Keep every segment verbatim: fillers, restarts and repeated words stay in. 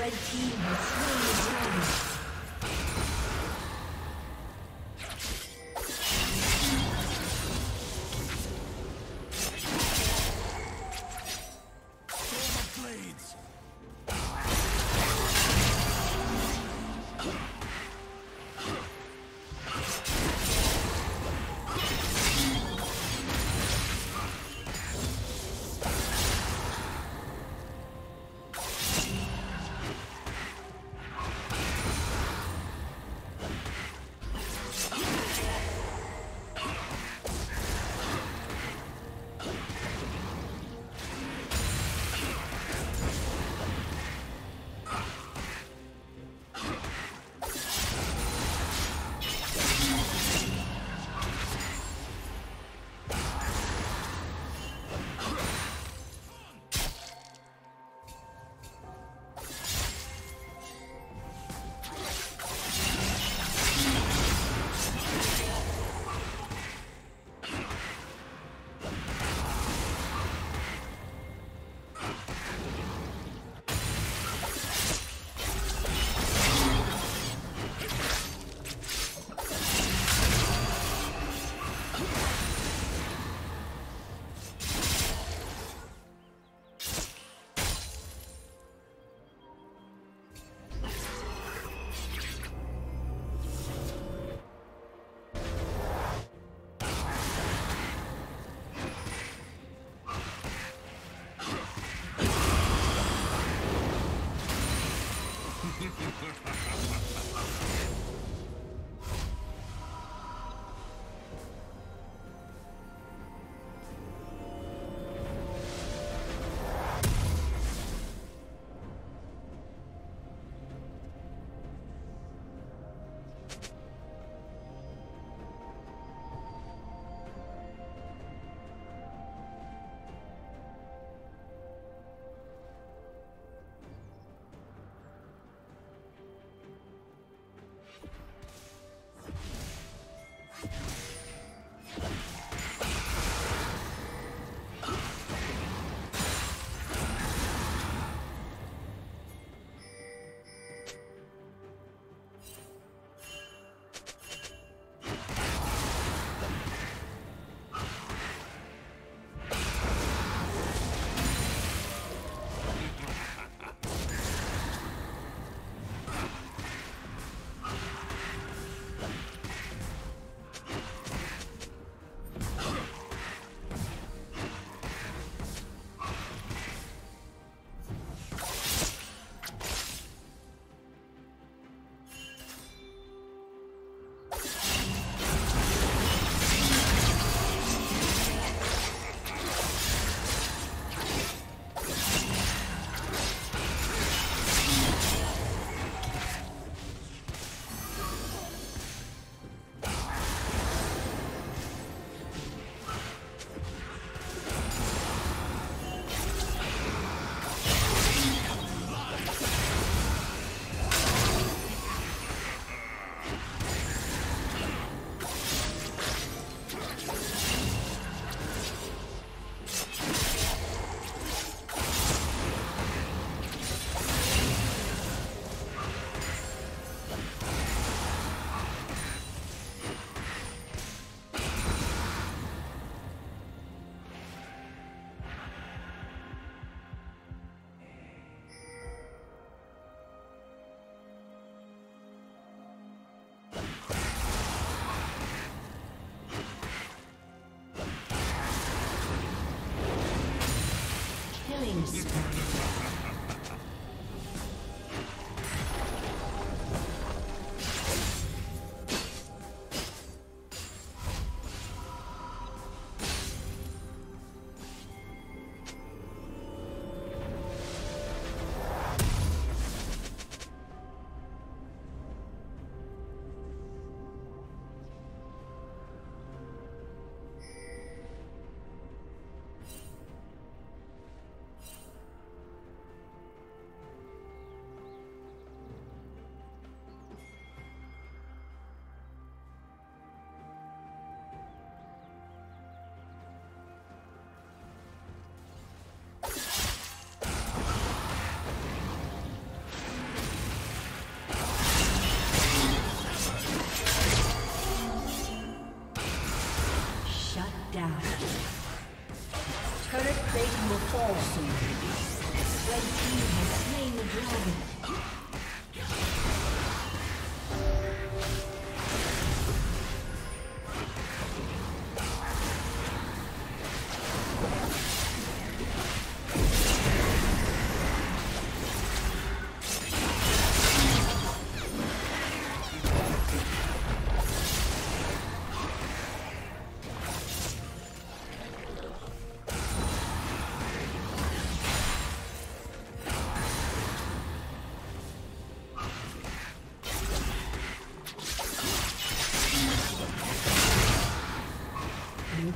Red team has slain the dragon. Killing spree.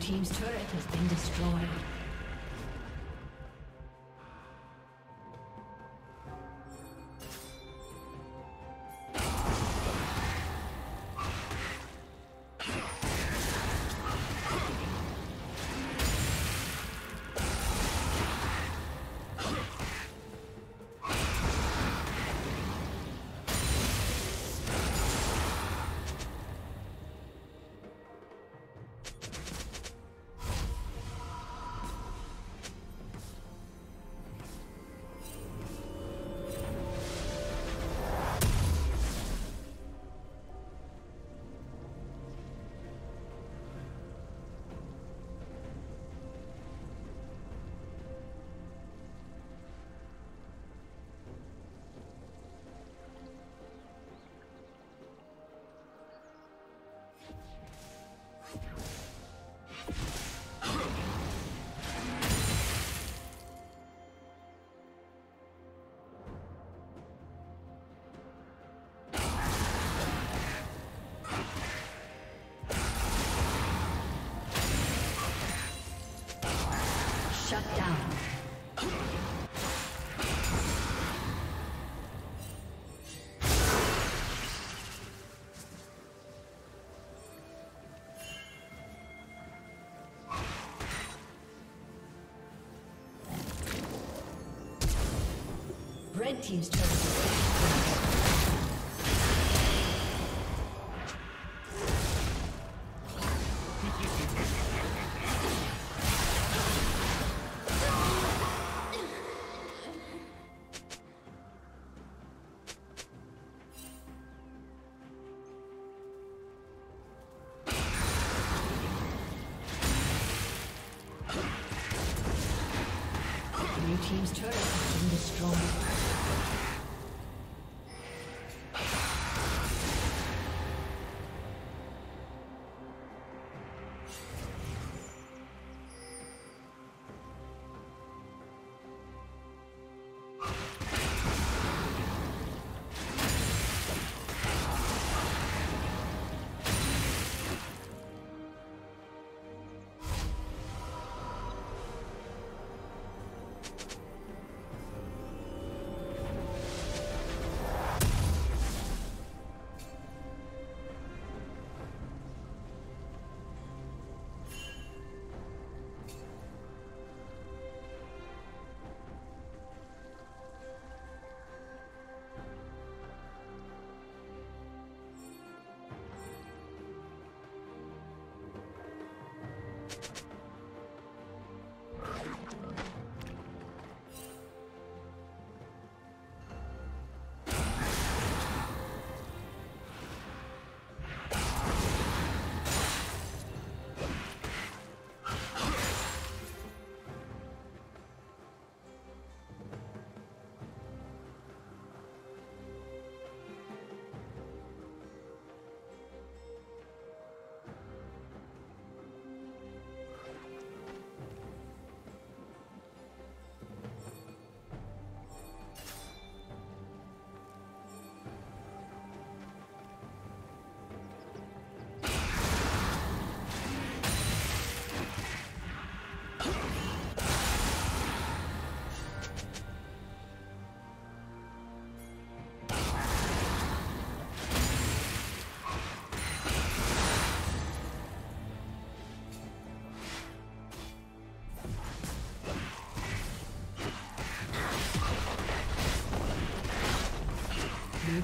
Team's turret has been destroyed. Shut down. Red team's turn. Team's turret has been destroyed. Blue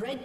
Red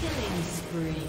Killing spree.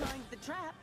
Mind the trap.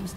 team's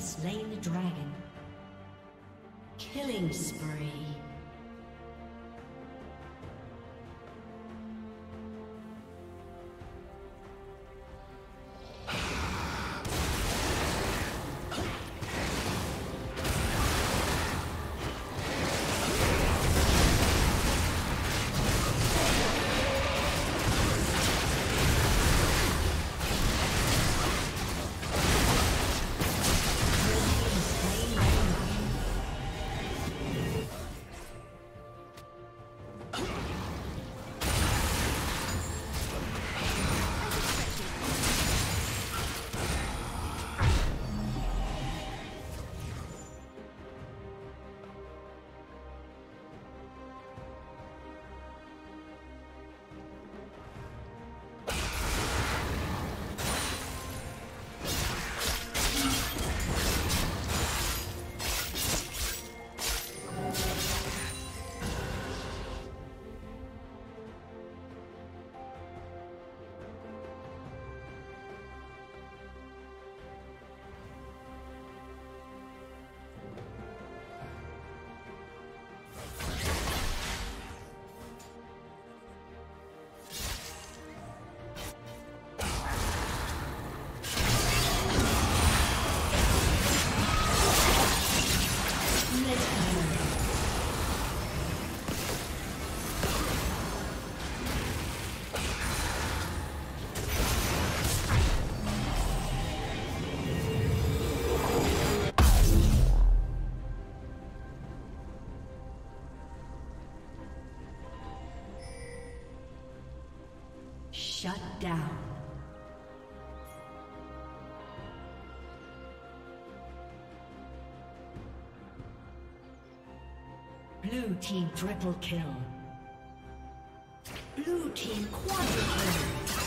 Slain the dragon. Killing spree. Shut down. Blue team triple kill. Blue team quadruple kill.